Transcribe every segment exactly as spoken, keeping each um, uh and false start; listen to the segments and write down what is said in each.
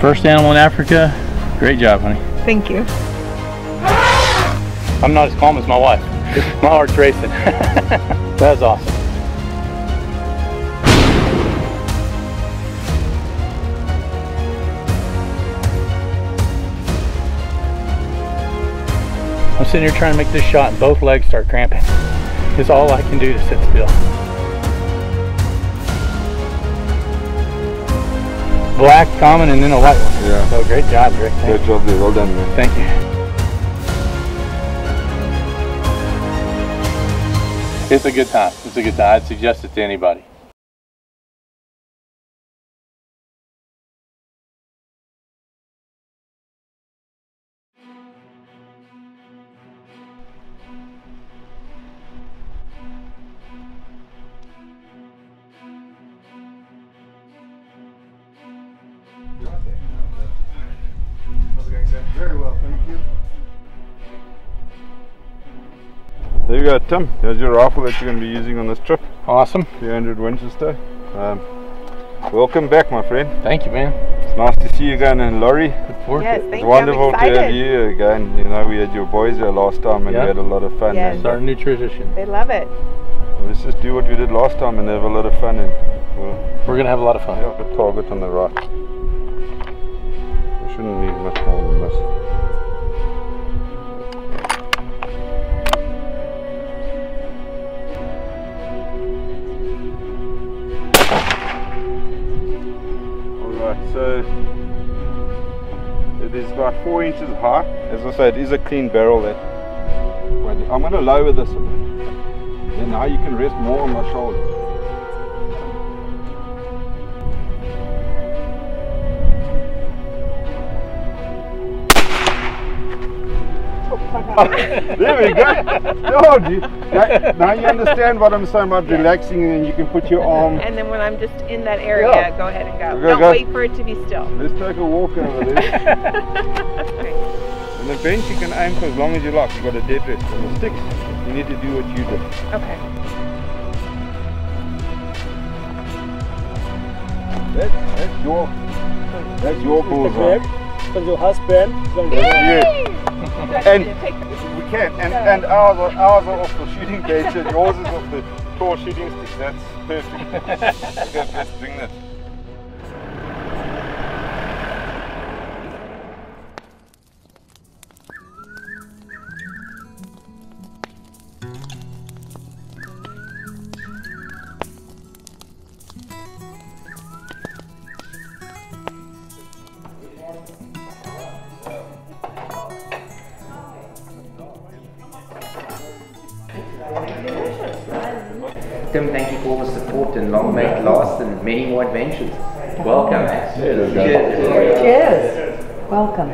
First animal in Africa. Great job, honey. Thank you. I'm not as calm as my wife. My heart's racing. That was awesome. I'm sitting here trying to make this shot and both legs start cramping. It's all I can do to sit still. Black, common, and then a white one. Yeah. So great job, Rick. Great job, dude. Well done, man. Thank you. It's a good time. It's a good time. I'd suggest it to anybody. Very well, thank you. There you go, Tim. There's your rifle that you're going to be using on this trip. Awesome. three hundred Winchester. Um, welcome back, my friend. Thank you, man. It's nice to see you again, and Lori. Yes, thank it's you. Wonderful to have you again. You know, we had your boys here last time, and yep. we had a lot of fun. Yeah, it's our new tradition. They love it. Let's just do what we did last time and have a lot of fun. And we'll We're going to have a lot of fun. Yeah, the target on the right. Shouldn't need much more than this. Alright, so it is about four inches high. As I say, it is a clean barrel there. Wait, I'm going to lower this a bit. Then now you can rest more on my shoulder. There we go. Oh, dude. Now, now you understand what I'm saying about yeah. relaxing, and then you can put your arm. And then when I'm just in that area, yeah. go ahead and go. go Don't go. wait for it to be still. Let's take a walk over there. Okay. On the bench, you can aim for as long as you like. You've got a dead rest. On the sticks, you need to do what you did. Okay. That, that's your, that's your bullseye. From your husband. From you. And we can, and, and ours, are, ours are off the shooting bench and yours is off the tall shooting stick. That's perfect. Okay, let's bring that. Tim, thank you for all the support, and long may it last and many more adventures. Welcome. Cheers. Cheers. Cheers. Welcome.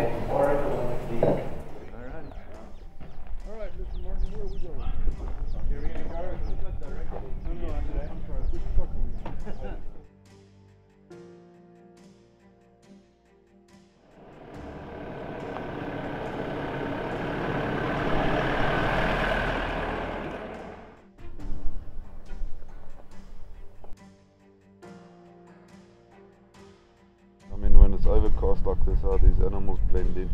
It's overcast like this, how these animals blend in.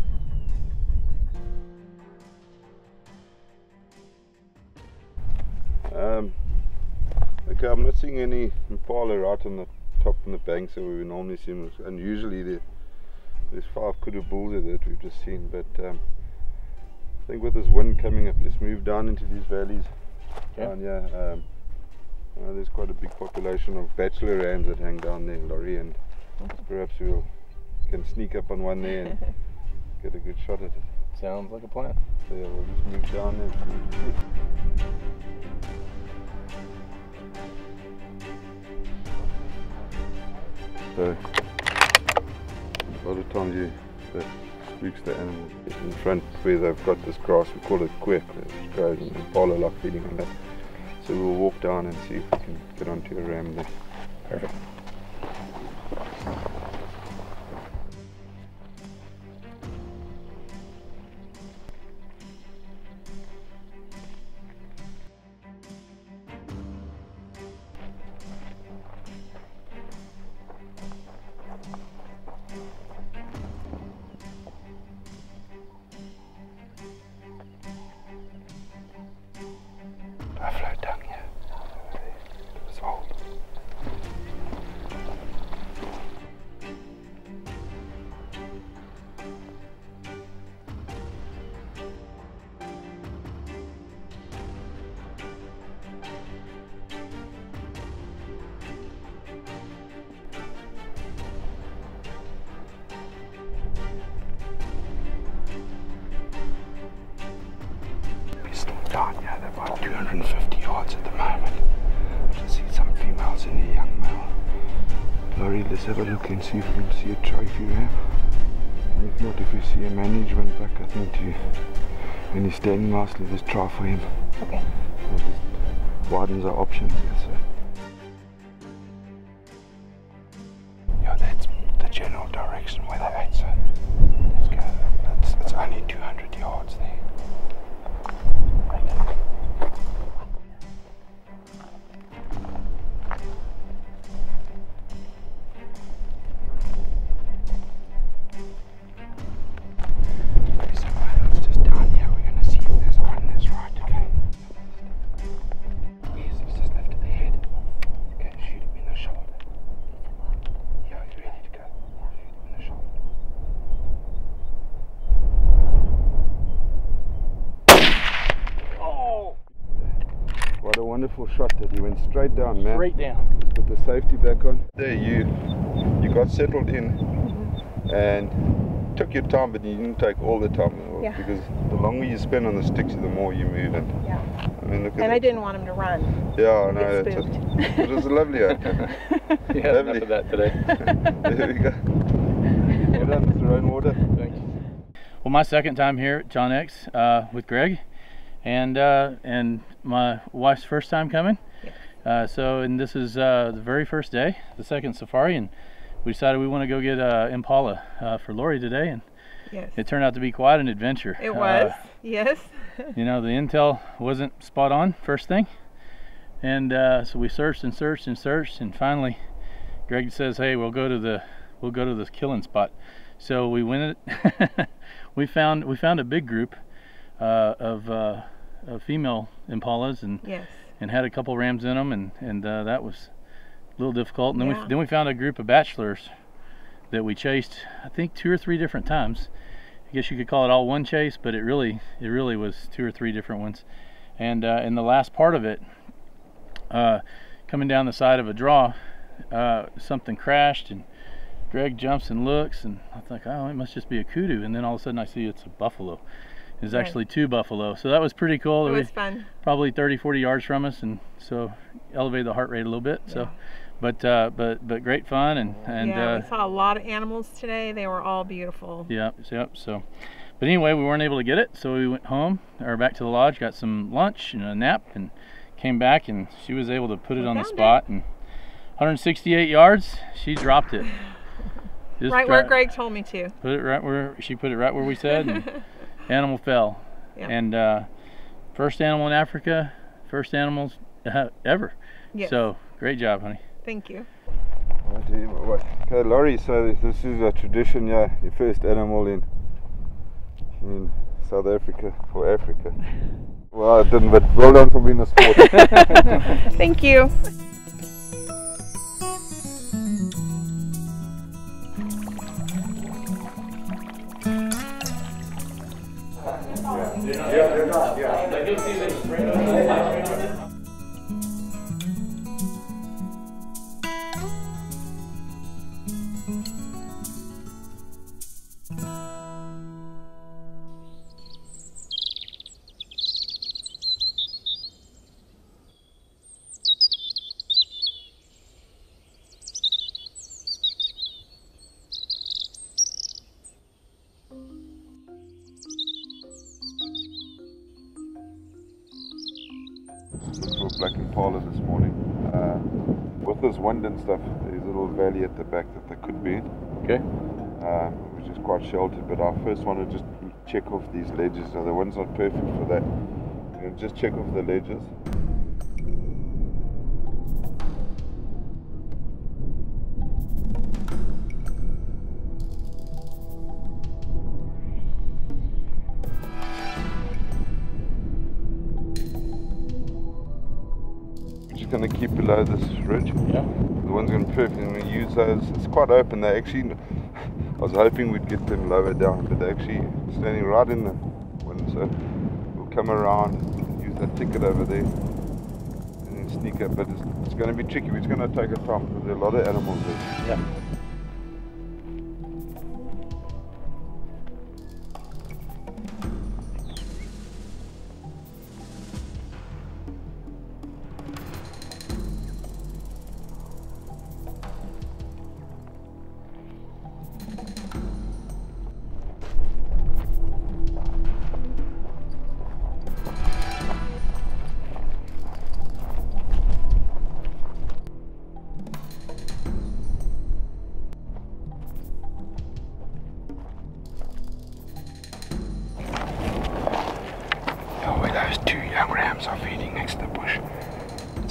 Um, okay, I'm not seeing any impala right on the top and the banks that we would normally see them. And usually there, there's five kudu bulls that we've just seen, but um, I think with this wind coming up, let's move down into these valleys. Okay. Down here, um, you know, there's quite a big population of bachelor rams that hang down there, Lori, and perhaps we'll can sneak up on one there and get a good shot at it. Sounds like a plan. So yeah, we'll just move down there. So, a lot of times you that reach the animals in front where they've got this grass, we call it quick, it grows and follow like feeding on that. So we'll walk down and see if we can get onto a ram there. Perfect. one hundred fifty yards at the moment. I can see some females and a young male. Lori, let's have a look and see if we can see a trophy you have. And if not, if we see a management buck, I think to, when he's standing nicely, let's try for him. Okay. So it just widens our options. That's it. Yeah, that's the general direction where they're at, so let's go. It's, it's only two hundred yards there. Wonderful shot that he went straight down, man. Straight down. Let's put the safety back on. There you you got settled in mm-hmm. and took your time, but you didn't take all the time. Yeah. Because the longer you spend on the sticks, the more you move it. Yeah. I mean, look at and it. I didn't want him to run. Yeah, I know. That's it. It was a lovely outcome. Yeah, lovely. Enough of that today. There we go. Well done, Mister Rainwater. Thanks. Well, my second time here at John X uh, with Greg. And uh, and my wife's first time coming, yes. uh, so and this is uh, the very first day, the second safari, and we decided we want to go get uh, impala uh, for Lori today, and yes. It turned out to be quite an adventure. It was, uh, yes. You know, the intel wasn't spot on first thing, and uh, so we searched and searched and searched, and finally, Greg says, "Hey, we'll go to the we'll go to the killing spot." So we went. we found we found a big group. Uh, of, uh, of female impalas and yes. and had a couple rams in them and and uh, that was a little difficult. And then yeah. we then we found a group of bachelors that we chased. I think two or three different times. I guess you could call it all one chase, but it really it really was two or three different ones. And uh, in the last part of it, uh, coming down the side of a draw, uh, something crashed and Greg jumps and looks and I think, oh, it must just be a kudu. And then all of a sudden I see it's a buffalo. There's actually two buffalo, so that was pretty cool. It was fun. Probably thirty, forty yards from us, and so elevated the heart rate a little bit. Yeah. So, but uh, but but great fun, and and yeah, uh, we saw a lot of animals today. They were all beautiful. Yep, yep. So, but anyway, we weren't able to get it, so we went home or back to the lodge, got some lunch and a nap, and came back, and she was able to put it we on the spot. It. And one hundred sixty-eight yards, she dropped it. Just right where Greg told me to. Put it right where she put it right where we said. And, animal fell, yeah. and uh, first animal in Africa, first animals uh, ever. Yes. So great job, honey. Thank you. Okay, Lori. So this is a tradition, yeah, your first animal in in South Africa for Africa. Well, I didn't, but well done for being a sport. Thank you. Yeah, they're not, yeah. They do see this spring up. Black impala this morning. Uh, with this wind and stuff, there's a little valley at the back that they could be in. Okay. Um, which is quite sheltered, but I first want to just check off these ledges. Now the wind's not perfect for that. And just check off the ledges. Going to keep below this ridge. Yeah. The one's going to be perfect. I'm going to use those. It's quite open. They actually, I was hoping we'd get them lower down, but they're actually standing right in the wind. So we'll come around, use that thicket over there, and then sneak up. But it's, it's going to be tricky. We're just going to take our time because there are a lot of animals there. Yeah.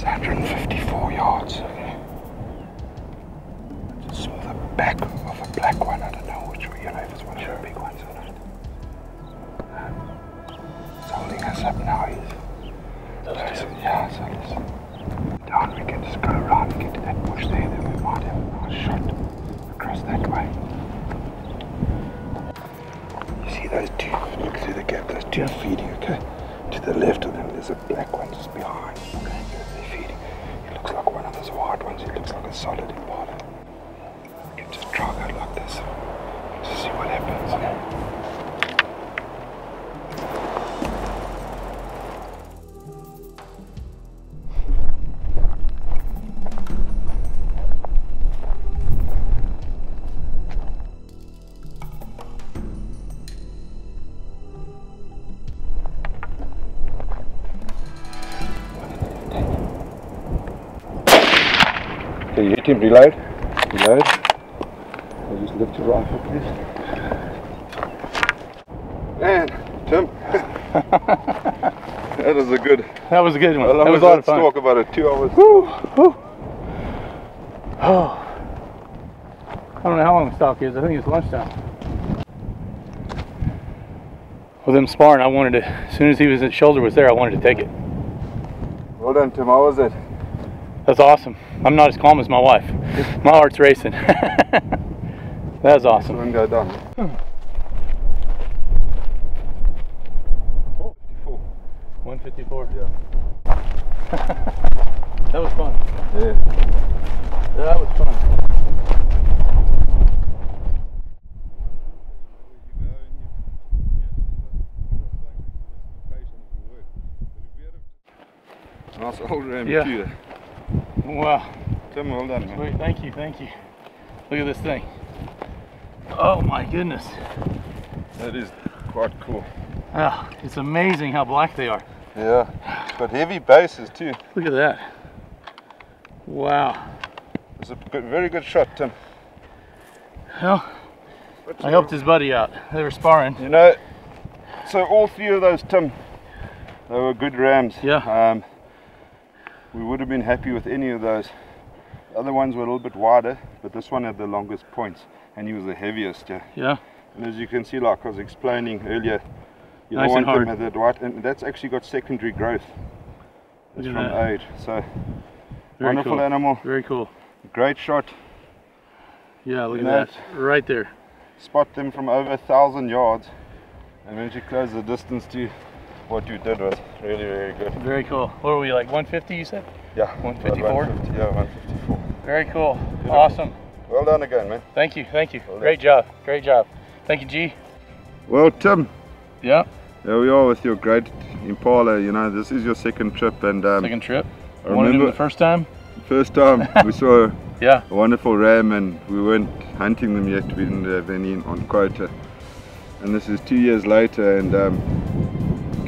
It's one hundred fifty-four yards. Okay. I just saw the back of a black one. I don't know which one, you know, if it's one sure. of the big ones or not. Uh, it's holding us up now. He's, yeah, so let's down. We can just go around and get to that bush there. Then we might have a nice shot across that way. You see those two? Look through the gap. Those two are feeding, okay? To the left of them, there's a black one just behind. Okay, they're feeding. It looks like one of those white ones. It looks like a solid impala. You can just try and go like this to see what happens. Okay. You hit him, reload, reload. I'll just lift your rifle, please. Man, Tim. That was a good. That was a good one. Well, that was a lot of fun. Talk about it, two hours. Woo, woo. Oh. I don't know how long the stock is. I think it's lunchtime. With him sparring, I wanted to. As soon as he was his shoulder was there, I wanted to take it. Well done, Tim. How was it? That's awesome. I'm not as calm as my wife. My heart's racing. That was awesome. One guy down. one fifty-four. Yeah. That was fun. Yeah. That was fun. Nice old ram too there. Wow. Tim, well done, man. Sweet. Thank you, thank you. Look at this thing. Oh my goodness. That is quite cool. Ah, it's amazing how black they are. Yeah, it's got heavy bases too. Look at that. Wow. It's a good, very good shot, Tim. Well, What's I helped his buddy out. They were sparring. You know, so all three of those, Tim, they were good rams. Yeah. Um, We would have been happy with any of those. The other ones were a little bit wider, but this one had the longest points, and he was the heaviest. Yeah. Yeah. And as you can see, like I was explaining earlier, you nice don't want them at that white, and that's actually got secondary growth. That's from that. Age. So very wonderful cool. animal. Very cool. Great shot. Yeah, look you at that. that. Right there. Spot them from over a thousand yards, and once you close the distance to. What you did was really, really good. Very cool. What were we, like one fifty you said? Yeah. one fifty-four? Yeah, one fifty-four. Very cool. Beautiful. Awesome. Well done again, man. Thank you, thank you. Well Great done. job. Great job. Thank you, G. Well, Tim. Yeah? There we are with your great Impala. You know, this is your second trip. and um, Second trip? I remember Wanted him the first time? First time. We saw yeah. a wonderful ram, and we weren't hunting them yet. We didn't have any on quota. And this is two years later, and um,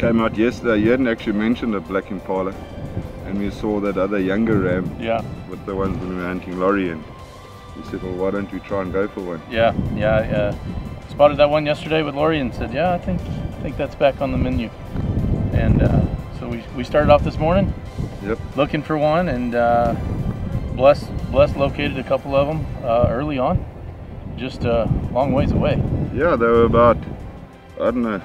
came out yesterday. You hadn't actually mentioned a black impala, and we saw that other younger ram yeah. with the ones when we were hunting Lori, and we said, well, why don't we try and go for one? Yeah, yeah, yeah. Spotted that one yesterday with Lori and said, yeah, I think I think that's back on the menu. And uh, so we, we started off this morning yep. looking for one, and uh, Bless, Bless located a couple of them uh, early on, just a uh, long ways away. Yeah, they were about, I don't know,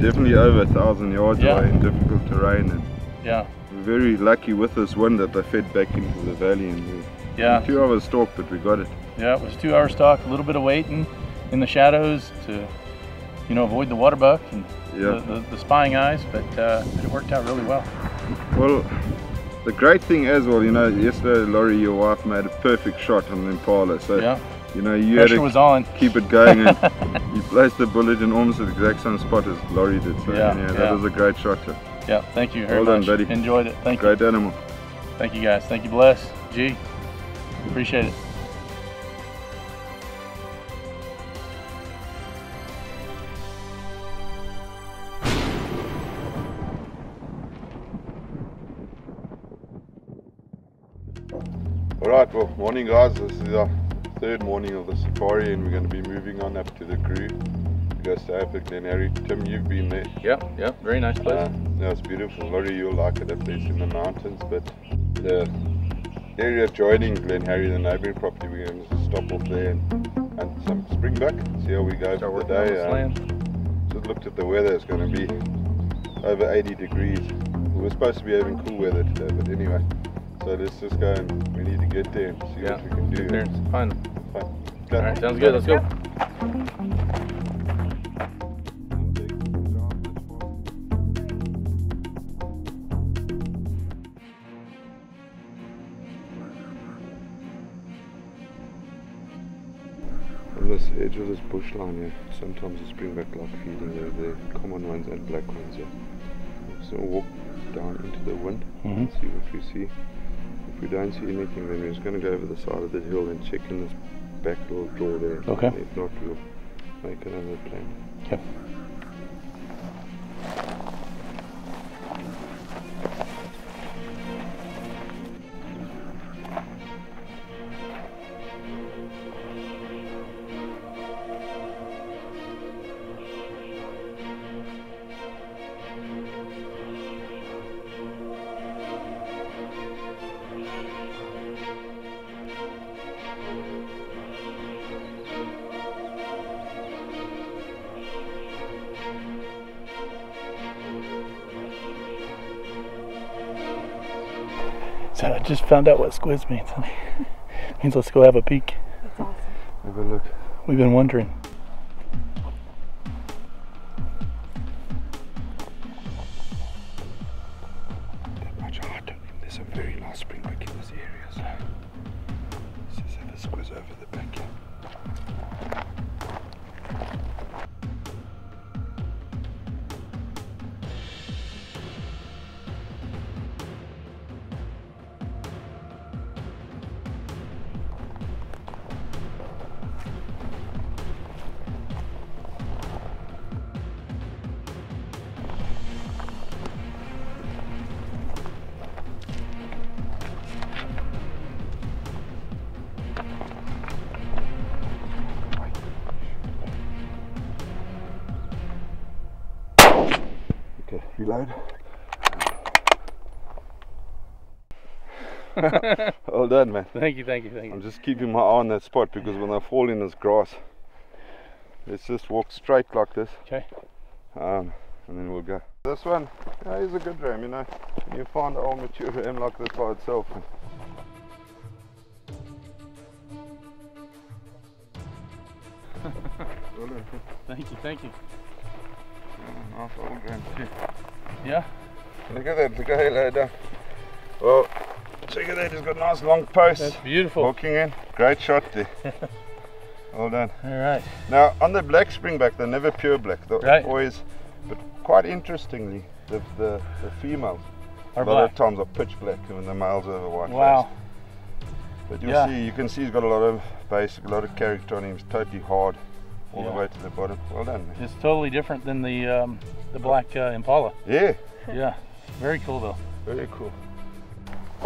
definitely over a thousand yards yeah. away in difficult terrain, and yeah, we're very lucky with this wind that they fed back into the valley, and we, yeah, two hours stalk, but we got it. Yeah, it was two hours stalk, a little bit of waiting in the shadows to, you know, avoid the water buck and yeah. the, the, the spying eyes, but uh, it worked out really well. Well, the great thing as well, you know, yesterday Lori, your wife, made a perfect shot on the impala, so yeah. you know, you Pressure had to was on. keep it going, and you placed the bullet in almost the exact same spot as Lori did. So yeah, yeah, that yeah. was a great shot. Yeah, thank you very well much. Well done, buddy. Enjoyed it. Thank great you. Great animal. Thank you, guys. Thank you, Bless. G, appreciate it. All right, well, morning, guys. This is our third morning of the safari, and we're going to be moving on up to the Karoo. Augusta, Epic, Glen Harry. Tim, you've been there. Yeah, yeah, very nice place. Uh, no, it's beautiful. Lori, you'll like it up there in the mountains, but the area adjoining Glen Harry, the neighboring property, we're going to stop off there and, and some springbuck, see how we go for the day. Um, just looked at the weather, it's going to be over eighty degrees. We were supposed to be having cool weather today, but anyway. So let's just go and we need to get there and see yeah, what we can do. There. Fine. Fine. All right, sounds good, let's go. On this edge of this bush line here, sometimes the springbuck like feeding there, the common ones and black ones here. So we'll walk down into the wind mm-hmm. and see what we see. If we don't see anything, then we're just going to go over the side of the hill and check in this back little door there. Okay. If not, we'll make another plan. Yep. So I just found out what squiz means, honey. It means let's go have a peek. That's awesome. Have a look. We've been wondering. That much hard on him. There's some very nice springbuck in this area, so let's just have a squiz over the back here. Reload. Well done, man. Thank you, thank you, thank you. I'm just keeping my eye on that spot because when I fall in this grass, let's just walk straight like this. Okay. Um, and then we'll go. This one, you know, is a good ram, you know. You find an old mature ram like this by itself. Well done. Thank you, thank you. Nice old ram too. Yeah? Look at that, look at how he laid down. Well, check it out, he's got nice long posts. That's beautiful. Walking in, great shot there. Well done. Alright. Now, on the black springbuck, they're never pure black. They're right. always, but quite interestingly, the, the, the females are a lot black. of times are pitch black and the males are white. Wow. Face. But you'll yeah. see, you can see he's got a lot of base, a lot of character on him, he's totally hard. All yeah. the way to the bottom. Well done, man. It's totally different than the um, the black uh, impala. Yeah. Yeah. Very cool though. Very cool.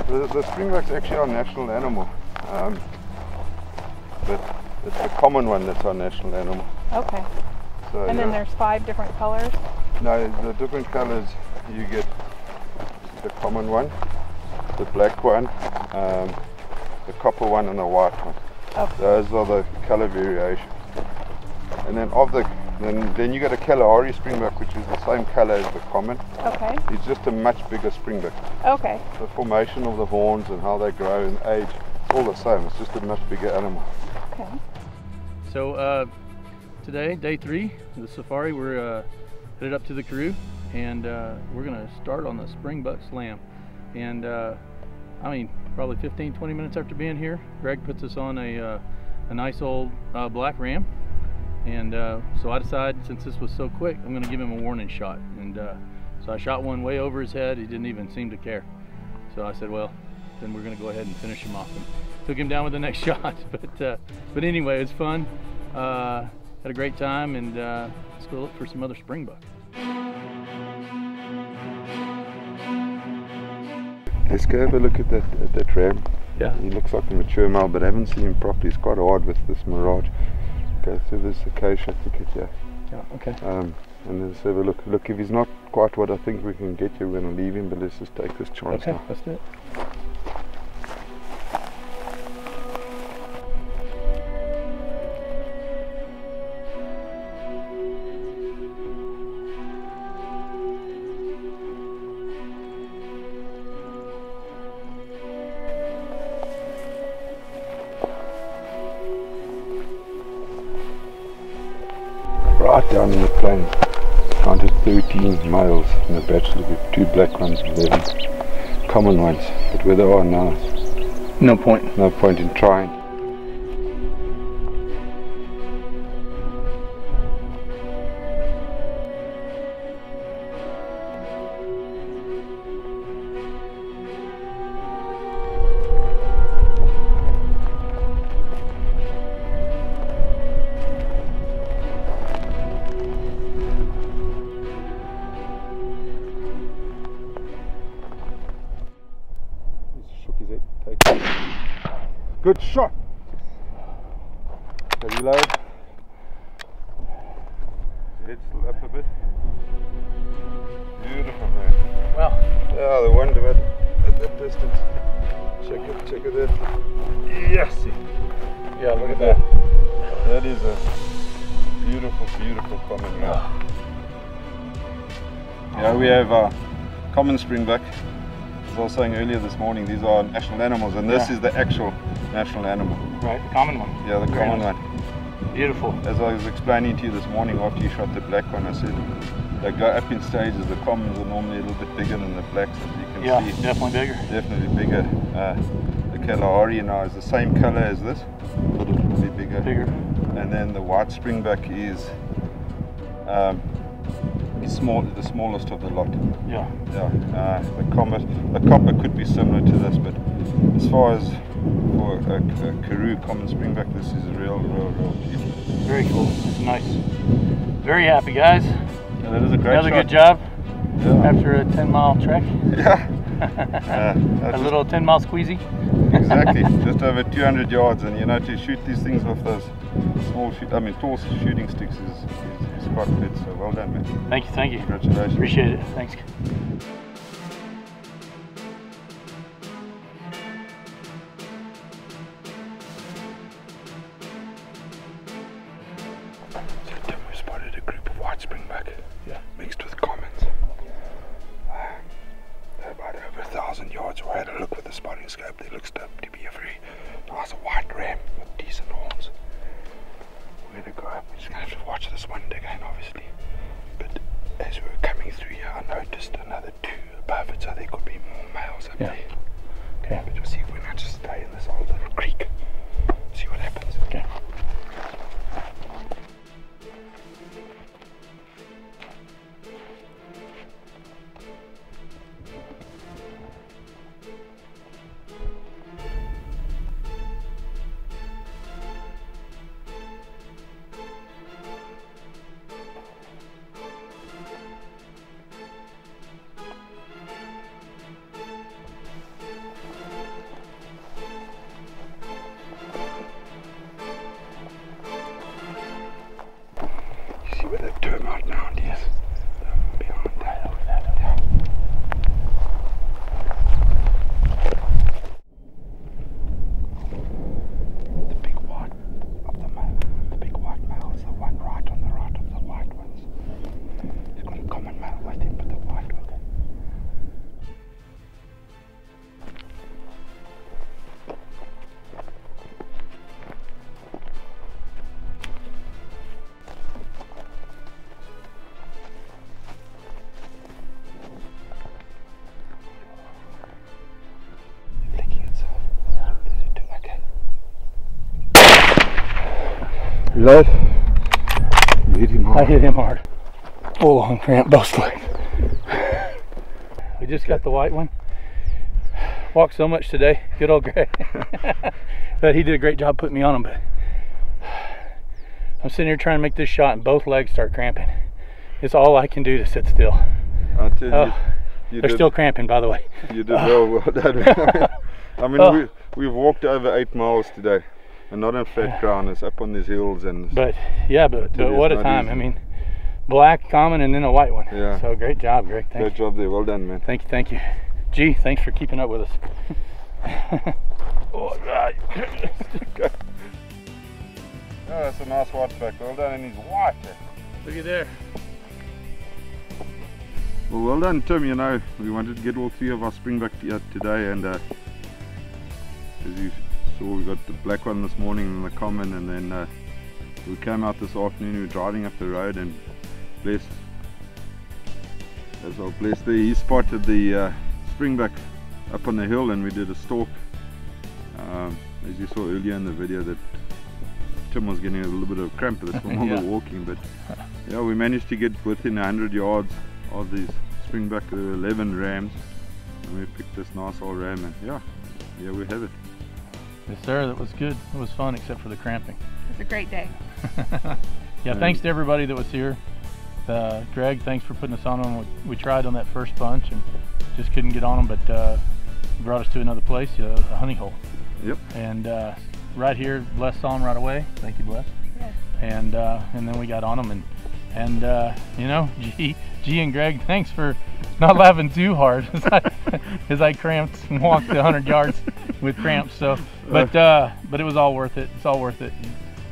The, the springbuck's actually our national animal, um, but it's the common one that's our national animal. Okay. So, and yeah. then there's five different colors. No, the different colors you get the common one, the black one, um, the copper one, and the white one. Okay. Those are the color variations. And then of the, then, then you got a Kalahari springbuck, which is the same color as the common. Okay. It's just a much bigger springbuck. Okay. The formation of the horns and how they grow and age, it's all the same. It's just a much bigger animal. Okay. So uh, today, day three of the safari, we're uh, headed up to the Karoo, and uh, we're gonna start on the Springbuck Slam. And uh, I mean, probably fifteen, twenty minutes after being here, Greg puts us on a, uh, a nice old uh, black ram. And uh, so I decided, since this was so quick, I'm going to give him a warning shot. And uh, so I shot one way over his head. He didn't even seem to care. So I said, well, then we're going to go ahead and finish him off. And took him down with the next shot. But uh, but anyway, it was fun. Uh, had a great time. And uh, let's go look for some other springbuck. Let's go have a look at that, at that ram. Yeah. He looks like a mature male, but I haven't seen him properly. It's quite hard with this mirage. Go through this acacia thicket here. Yeah, okay. Um, and so we look, look, if he's not quite what I think we can get you, we're going to leave him, but let's just take this chance okay, now. Let's do it. Down in the plain, counted thirteen males in the bachelor with two black ones and eleven common ones, but where they are now, no point, no point in trying. Good shot! So reload. Head still up a bit. Beautiful, man. Wow. Yeah, the wonder of it at that distance. Check it, check it out. Yes! Yeah, look, look at that. that. That is a beautiful, beautiful common ground. Oh. Yeah, we have a common springbuck. As I was saying earlier this morning, these are national animals, and this yeah. is the actual national animal. Right, the common one. Yeah, the common Grand. one. Beautiful. As I was explaining to you this morning after you shot the black one, I said they go up in stages. The commons are normally a little bit bigger than the blacks, as you can yeah, see. Yeah, definitely bigger. Definitely bigger. Uh, the Kalahari now is the same color as this, but it's really bigger. Bigger. And then the white springbuck is um, Small, the smallest of the lot. Yeah. Yeah. Uh, the copper, the copper could be similar to this, but as far as for a, a Karoo common springbuck, this is a real, real, real deal. Very cool. It's nice. Very happy, guys. Yeah, that is a great. Another shot. good job yeah. after a ten mile trek. Yeah. Uh, a little ten mile squeezy. Exactly. Just over two hundred yards, and you know, to shoot these things with those small, shoot, I mean, tall shooting sticks is. is It's quite good, so well done, man. Thank you, thank you. Congratulations. Appreciate it. Thanks. So Tim, we spotted a group of white springbuck yeah. mixed with commons. Uh, they're about over a thousand yards away. I had a look with the spotting scope. They looked up to be a very nice white ram with decent horns. We're going to go up. We're just going to have to watch this one again, obviously. But as we were coming through here, I noticed another two above it, so there could be more males up yeah. there. Okay. But we'll see if we can just stay in this old little creek, see what happens. Okay. Reload. You hit him hard. I hit him hard. Full on cramp, both legs. We just got the white one. Walked so much today. Good old Greg. But he did a great job putting me on him. But I'm sitting here trying to make this shot and both legs start cramping. It's all I can do to sit still. I'll tell you, oh, you they're did, still cramping, by the way. You did oh. well, well done. I mean, oh. we, we've walked over eight miles today. And not on flat ground, it's up on these hills. and. But yeah, but, but what a time. Easy. I mean, black common and then a white one. Yeah. So great job, Greg. Thank great you. job there. Well done, man. Thank you. Thank you. Gee, thanks for keeping up with us. Oh, God. Oh, that's a nice white back. Well done, and he's white. Look at there. Well, well done, Tim. You know, we wanted to get all three of our springbuck here today, and uh, as you saw, we got the black one this morning in the common, and then uh, we came out this afternoon. We were driving up the road, and Bless, as well, Bless there, he spotted the uh, springbuck up on the hill, and we did a stalk. Um, as you saw earlier in the video, that Tim was getting a little bit of cramp this from all yeah. the walking, but yeah, we managed to get within one hundred yards of these springbuck. There were eleven rams, and we picked this nice old ram, and yeah, yeah, we have it. Yes, sir. That was good. It was fun, except for the cramping. It was a great day. Yeah, um, thanks to everybody that was here. Uh, Greg, thanks for putting us on them. We, we tried on that first bunch and just couldn't get on them, but uh, brought us to another place, uh, a honey hole. Yep. And uh, right here, Bless saw them right away. Thank you, Bless. Yeah. And uh, and then we got on them, and and uh, you know, G, G and Greg, thanks for not laughing too hard as I, as I cramped and walked one hundred yards with cramps. So, but uh, but it was all worth it. It's all worth it,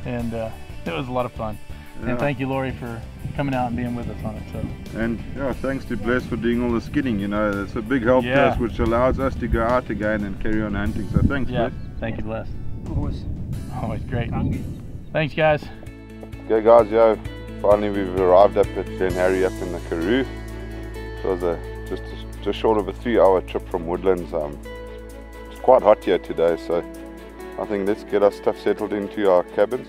and uh, it was a lot of fun. Yeah. And thank you, Lori, for coming out and being with us on it. So. And yeah, thanks to Bless for doing all the skinning. You know, it's a big help yeah. to us, which allows us to go out again and carry on hunting. So thanks, yeah. Bless. Thank you, Bless. Always. Always great. Thanks, guys. Okay, guys, yo. Finally, we've arrived up at Glen Harry up in the Karoo. It was a, just a, just short of a three-hour trip from Woodlands. Um, it's quite hot here today, so I think let's get our stuff settled into our cabins.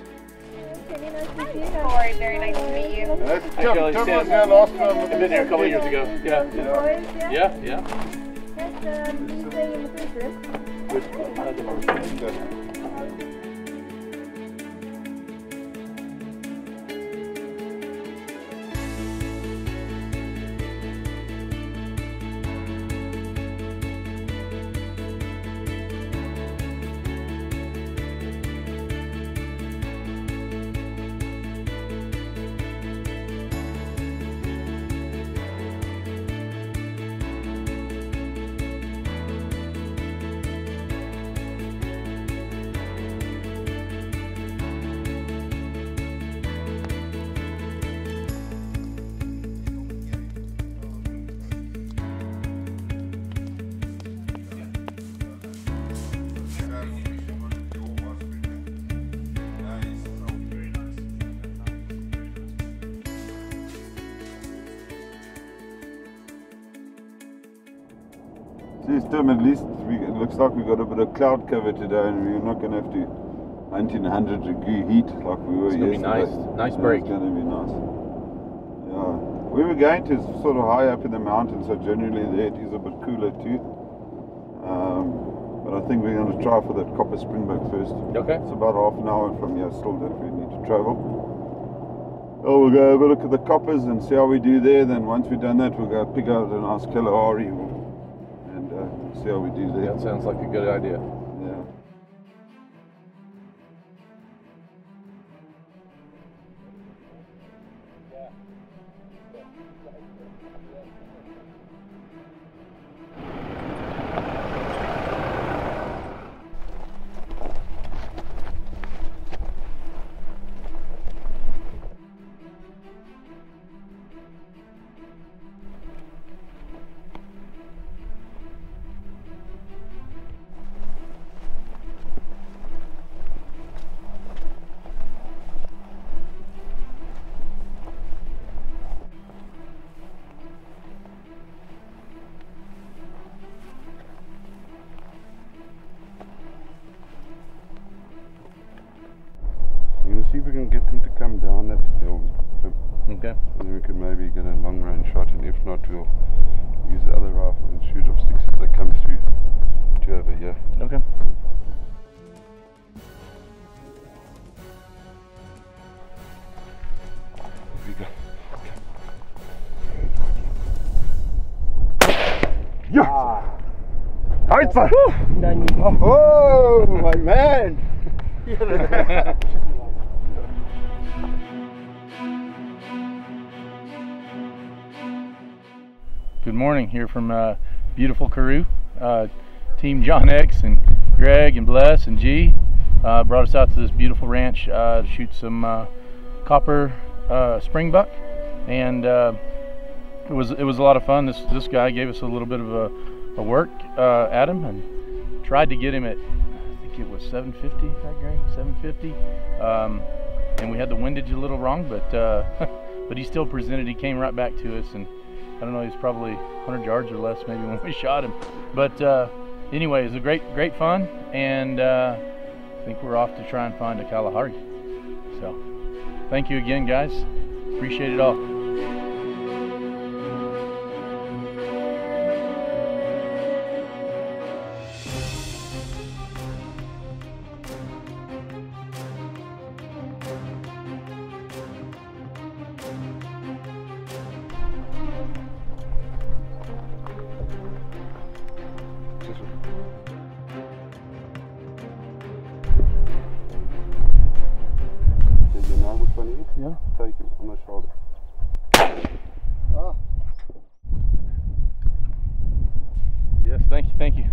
Lori, very nice to meet you. That's Tim. Tim was there last time. I've been here a couple of years ago. Yeah, yeah, yeah. yeah. That's um, you stay in the first room. Tim, at least we, it looks like we got a bit of cloud cover today, and we're not going to have to hunt in one hundred degree heat like we were yesterday. It's going to be nice. Nice break. It's going to be nice. Yeah. We were going to sort of high up in the mountains, so generally there it is a bit cooler too. Um, but I think we're going to try for that copper springbuck first. Okay. It's about half an hour from here still that we need to travel. Oh, we'll go have a look at the coppers and see how we do there. Then once we've done that, we'll go pick out a nice Kalahari. See how we do there. That sounds like a good idea. Yeah. Oh, my man! Good morning, here from uh, beautiful Karoo. Uh, team John X and Greg and Bless and G uh, brought us out to this beautiful ranch uh, to shoot some uh, copper uh, springbuck, and uh, it was it was a lot of fun. This this guy gave us a little bit of a, a work uh, at him, and tried to get him at, I think it was seven fifty, right, Greg? seven fifty, um, and we had the windage a little wrong, but uh, but he still presented. He came right back to us, and I don't know, he's probably a hundred yards or less maybe when we shot him. But uh, anyway, it was a great, great fun, and uh, I think we're off to try and find a Kalahari. So, thank you again, guys. Appreciate it all. Yeah. Take it on my shoulder. Ah. Yes, thank you, thank you.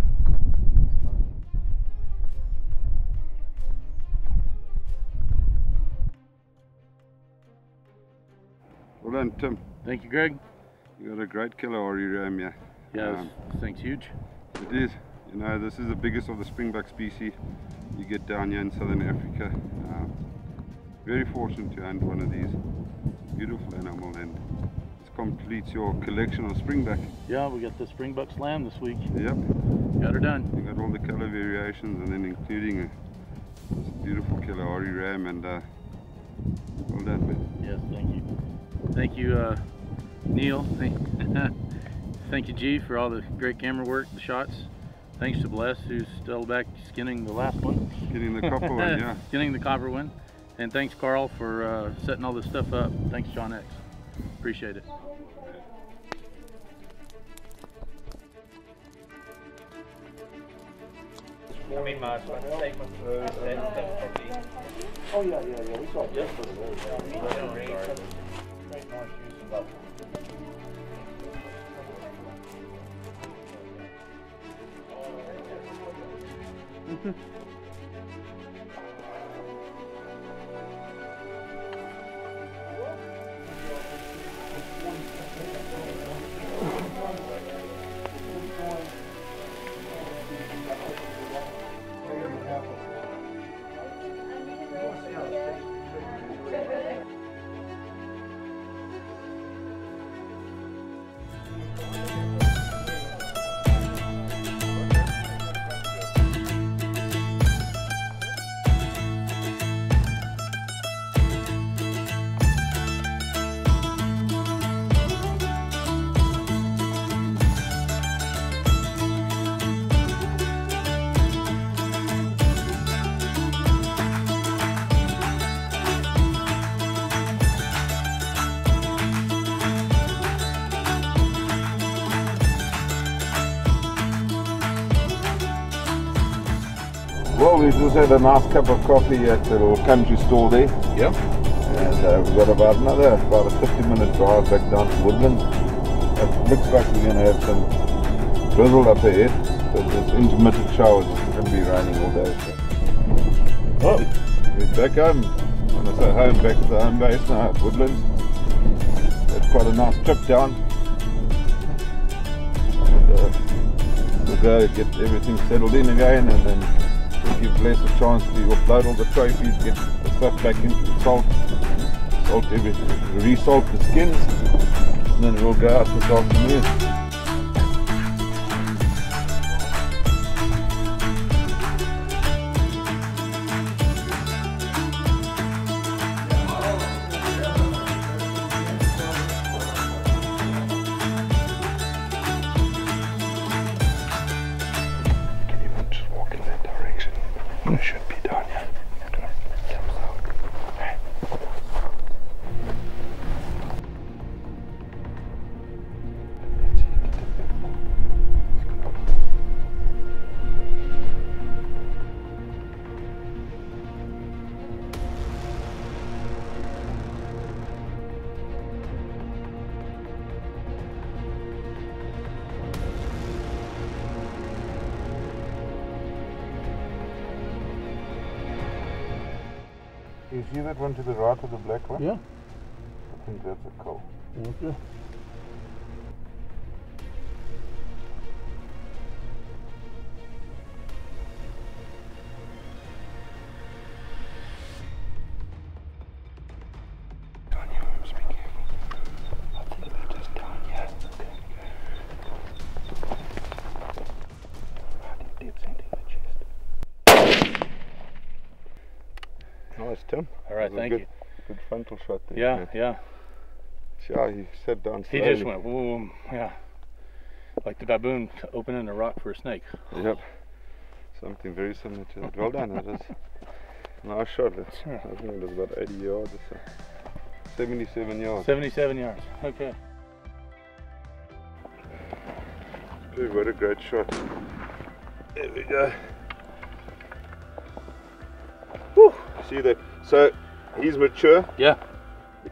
Well done, Tim. Thank you, Greg. You got a great Kalahari ram, yeah. Yeah, um, this thing's huge. It is. You know, this is the biggest of the springbuck species you get down here in southern Africa. Um, Very fortunate to hunt one of these. Beautiful animal, and it completes your collection of springbuck. Yeah, we got the Springbok Slam this week. Yep. Got her done. We got all the color variations, and then including a, this beautiful Kalahari ram, and uh, well done, man. Yes, thank you. Thank you, uh, Neil. Thank you, G, for all the great camera work, the shots. Thanks to Bless, who's still back skinning the last one. Skinning the copper one, yeah. Skinning the copper one. And thanks, Carl, for uh, setting all this stuff up. Thanks, John X. Appreciate it. This morning, Mark, I take my first property. Oh, yeah, yeah, yeah. We saw just for the great nice use of love. Well, we just had a nice cup of coffee at the little country store there. Yep. And uh, we've got about another, about a fifty minute drive back down to Woodlands. It looks like we're going to have some drizzle up ahead, but it's intermittent showers. It's going to be raining all day. Oh, we're back home. When I say home, back to the home base now at Woodlands. That's quite a nice trip down. And, uh, we'll go get everything settled in again, and then give Bless a chance to upload all the trophies, get the stuff back into the salt, salt everything, resalt the skins, and then we'll go out this afternoon. Do you see that one to the right of the black one? Yeah. I think that's a cow. Okay. Tim. All right, thank good, you. Good frontal shot there. Yeah, man. Yeah. See how he sat down slowly. He just went, whoom, yeah. Like the baboon opening a rock for a snake. Yep. Something very similar to that. Well done, that is. Nice shot. That's, yeah. I think it was about eighty yards or so. seventy-seven yards. seventy-seven yards, okay. Dude, what a great shot. There we go. Woo! See that? So he's mature, yeah,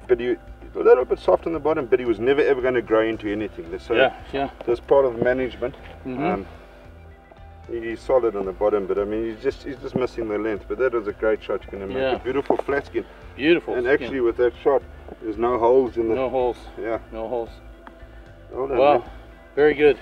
but he a little bit soft on the bottom, but he was never ever going to grow into anything. So yeah, yeah. That's part of management. Mm-hmm. um, he's solid on the bottom, but I mean he's just he's just missing the length. But that was a great shot. You're going to make yeah. a beautiful flat skin. Beautiful. And skin. Actually, with that shot, there's no holes in the. No holes. Yeah. No holes. Well done, wow. Man. Very good.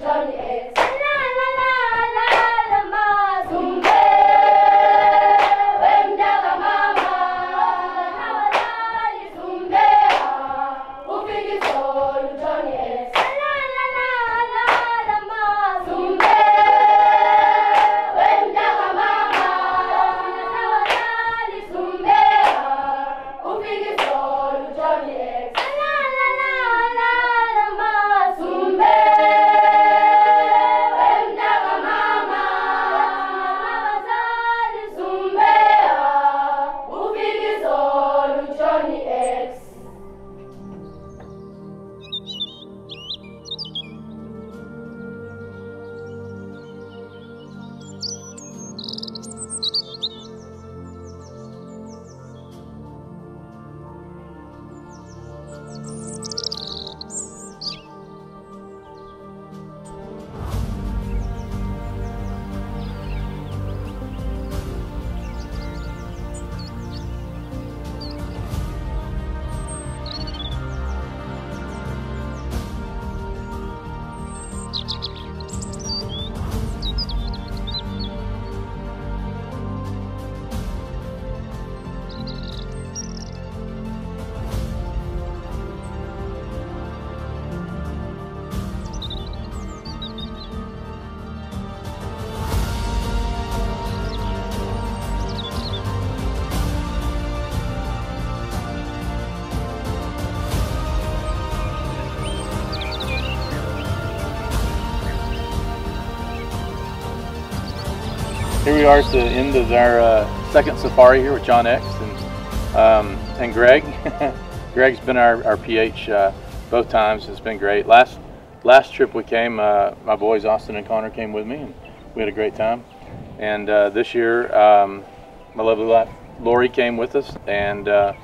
John X. La la la la Here we are at the end of our uh, second safari here with John X and, um, and Greg. Greg's been our, our P H uh, both times. It's been great. Last last trip we came, uh, my boys Austin and Connor came with me, and we had a great time. And uh, this year, um, my lovely wife Lori came with us, and uh,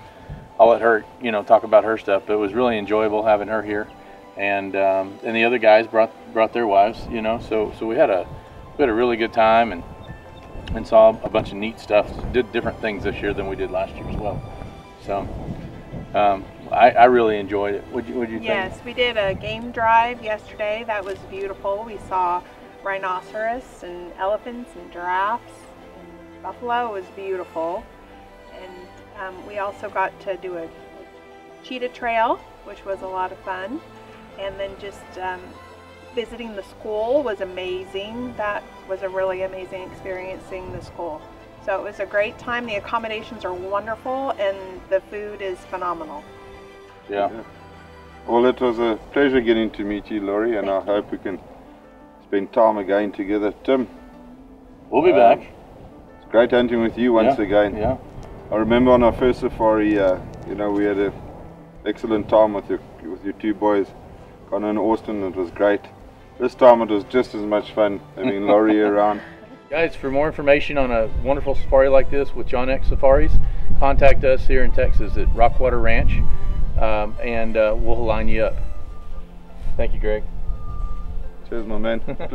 I'll let her, you know, talk about her stuff. But it was really enjoyable having her here, and um, and the other guys brought brought their wives, you know. So so we had a we had a really good time, and. and saw a bunch of neat stuff. Did different things this year than we did last year as well. So um, I, I really enjoyed it. What do you, what do you yes, think? Yes, we did a game drive yesterday. That was beautiful. We saw rhinoceros and elephants and giraffes and buffalo. It was beautiful. And um, we also got to do a cheetah trail, which was a lot of fun. And then just um, visiting the school was amazing. That was a really amazing experience, seeing the school. So it was a great time. The accommodations are wonderful and the food is phenomenal. Yeah. yeah. Well, it was a pleasure getting to meet you, Lori, and Thank I you. hope we can spend time again together. Tim. We'll be um, back. It's great hunting with you once yeah. again. Yeah. I remember on our first safari, uh, you know, we had an excellent time with your, with your two boys, Connor and Austin. It was great. This time it was just as much fun having Lori around. Guys, for more information on a wonderful safari like this with John X Safaris, contact us here in Texas at Rockwater Ranch, um, and uh, we'll line you up. Thank you, Greg. Cheers, my man.